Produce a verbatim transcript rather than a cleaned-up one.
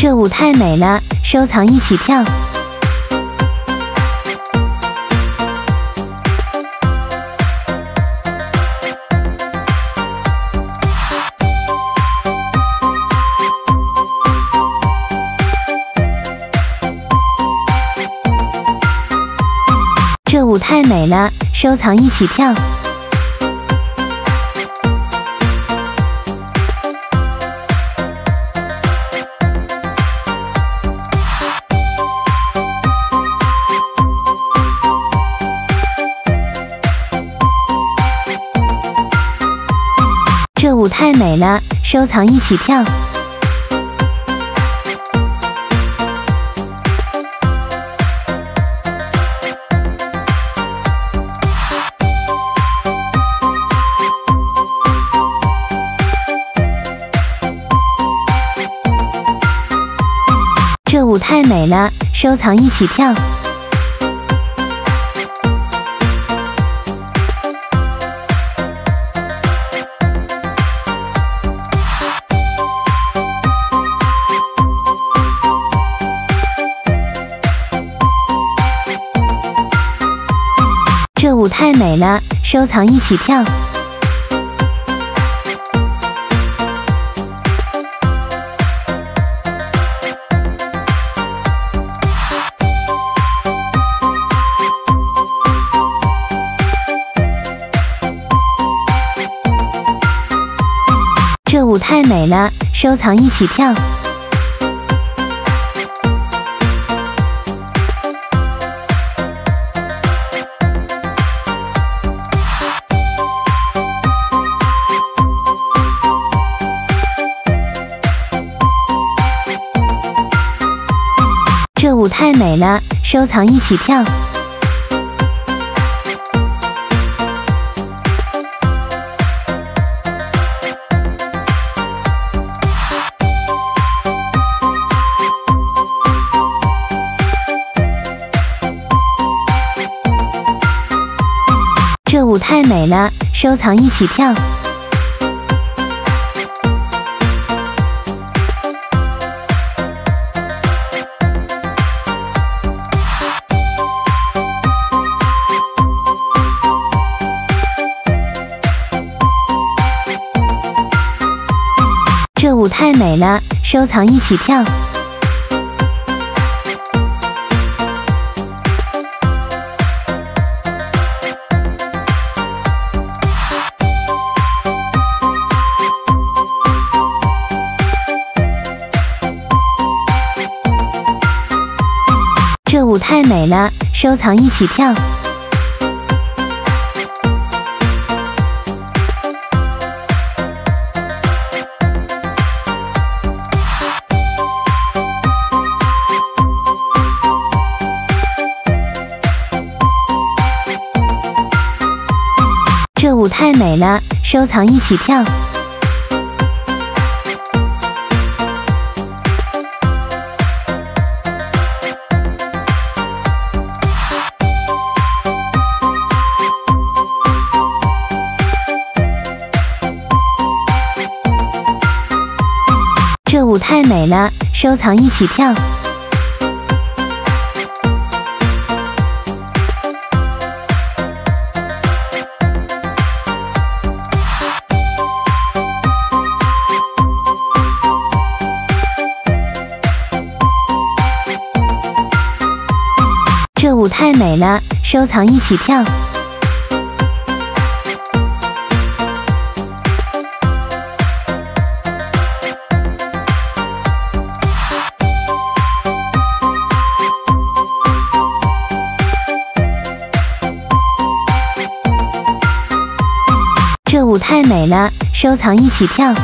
这舞太美了，收藏一起跳。 这舞太美了，收藏一起跳。这舞太美了，收藏一起跳。 这舞太美了，收藏一起跳。这舞太美了，收藏一起跳。 这舞太美了，收藏一起跳。这舞太美了，收藏一起跳。 这舞太美了，收藏一起跳。这舞太美了，收藏一起跳。 这舞太美了，收藏一起跳。这舞太美了，收藏一起跳。 这舞太美了，收藏一起跳。这舞太美了，收藏一起跳。 这舞太美了，收藏一起跳。